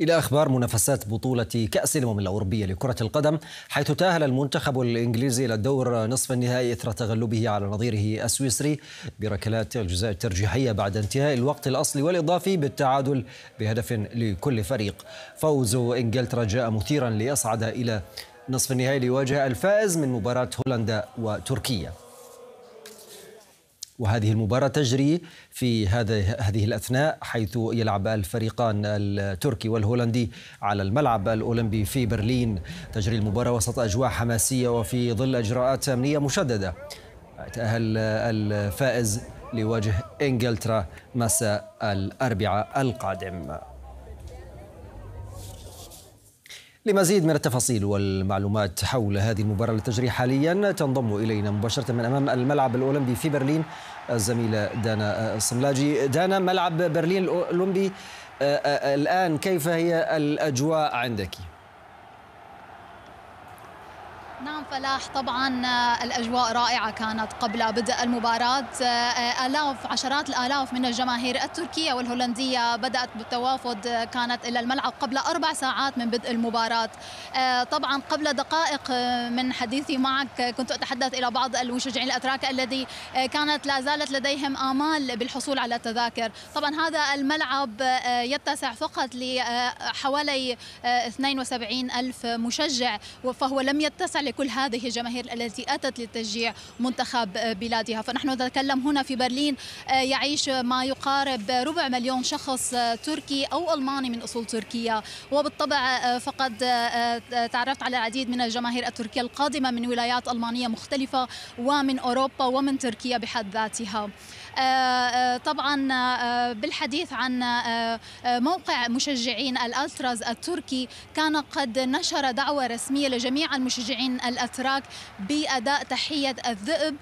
إلى أخبار منافسات بطولة كأس الأمم الأوروبية لكرة القدم، حيث تأهل المنتخب الإنجليزي إلى الدور نصف النهائي إثر تغلبه على نظيره السويسري بركلات الجزاء الترجيحية بعد انتهاء الوقت الأصلي والإضافي بالتعادل بهدف لكل فريق. فوز إنجلترا جاء مثيرا ليصعد إلى نصف النهائي ليواجه الفائز من مباراة هولندا وتركيا، وهذه المباراة تجري في هذه الأثناء، حيث يلعب الفريقان التركي والهولندي على الملعب الأولمبي في برلين. تجري المباراة وسط أجواء حماسية وفي ظل إجراءات أمنية مشددة. تأهل الفائز ليواجه إنجلترا مساء الأربعاء القادم. لمزيد من التفاصيل والمعلومات حول هذه المباراة التي تجري حاليا، تنضم إلينا مباشرة من أمام الملعب الأولمبي في برلين الزميلة دانا سملاجي. دانا، ملعب برلين الأولمبي الآن، كيف هي الأجواء عندك؟ نعم فلاح، طبعا الأجواء رائعة كانت قبل بدء المباراة. آلاف، عشرات الآلاف من الجماهير التركية والهولندية بدأت بالتوافد، كانت إلى الملعب قبل 4 ساعات من بدء المباراة. طبعا قبل دقائق من حديثي معك كنت أتحدث إلى بعض المشجعين الأتراك الذي كانت لا زالت لديهم آمال بالحصول على التذاكر. طبعا هذا الملعب يتسع فقط لحوالي 72 ألف مشجع، فهو لم يتسع لكل هذه الجماهير التي أتت لتشجيع منتخب بلادها. فنحن نتكلم هنا في برلين يعيش ما يقارب 4 مليون شخص تركي أو ألماني من أصول تركية، وبالطبع فقد تعرفت على العديد من الجماهير التركية القادمة من ولايات ألمانية مختلفة ومن أوروبا ومن تركيا بحد ذاتها. طبعا بالحديث عن موقع مشجعين الألتراز التركي، كان قد نشر دعوة رسمية لجميع المشجعين الأتراك بأداء تحية الذئب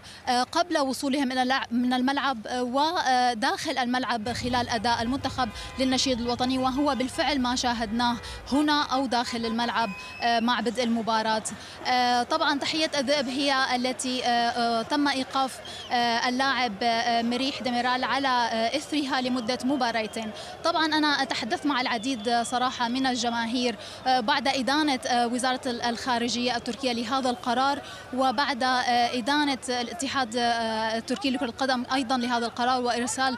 قبل وصولهم من الملعب وداخل الملعب خلال أداء المنتخب للنشيد الوطني، وهو بالفعل ما شاهدناه هنا أو داخل الملعب مع بدء المباراة. طبعا تحية الذئب هي التي تم إيقاف اللاعب مريح ديميرال على إثرها لمدة مباراتين. طبعا أنا تحدثت مع العديد صراحة من الجماهير بعد إدانة وزارة الخارجية التركية لهذا القرار، وبعد إدانة الاتحاد التركي لكرة القدم أيضا لهذا القرار وإرسال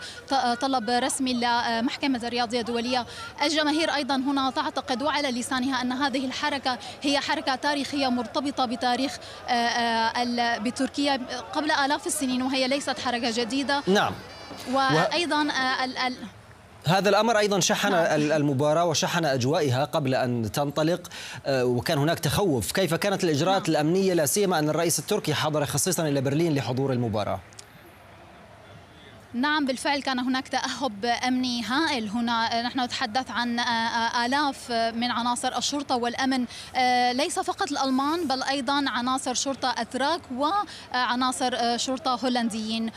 طلب رسمي لمحكمة الرياضية الدولية. الجماهير أيضا هنا تعتقد وعلى لسانها أن هذه الحركة هي حركة تاريخية مرتبطة بتاريخ بتركيا قبل آلاف السنين، وهي ليست حركة جديدة. نعم، وأيضا هذا الأمر أيضا شحن المباراة وشحن أجوائها قبل أن تنطلق، وكان هناك تخوف. كيف كانت الإجراءات الأمنية، لا سيما أن الرئيس التركي حضر خصيصا إلى برلين لحضور المباراة؟ نعم بالفعل كان هناك تأهب أمني هائل هنا. نحن نتحدث عن آلاف من عناصر الشرطة والأمن، ليس فقط الألمان بل أيضا عناصر شرطة أتراك وعناصر شرطة هولنديين.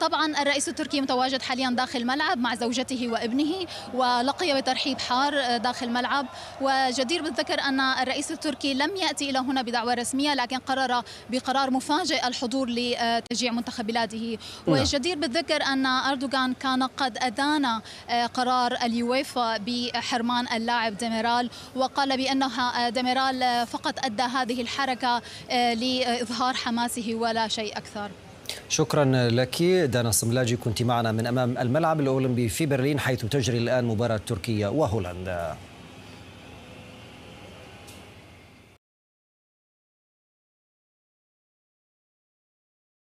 طبعا الرئيس التركي متواجد حاليا داخل الملعب مع زوجته وابنه، ولقي بترحيب حار داخل الملعب. وجدير بالذكر أن الرئيس التركي لم يأتي إلى هنا بدعوة رسمية، لكن قرر بقرار مفاجئ الحضور لتشجيع منتخب بلاده. وجدير بالذكر أن أردوغان كان قد أدان قرار اليويفا بحرمان اللاعب ديميرال، وقال بأنها ديميرال فقط أدى هذه الحركة لإظهار حماسه ولا شيء أكثر. شكرا لك دانا سملاجي، كنت معنا من أمام الملعب الأولمبي في برلين، حيث تجري الآن مباراة تركيا وهولندا.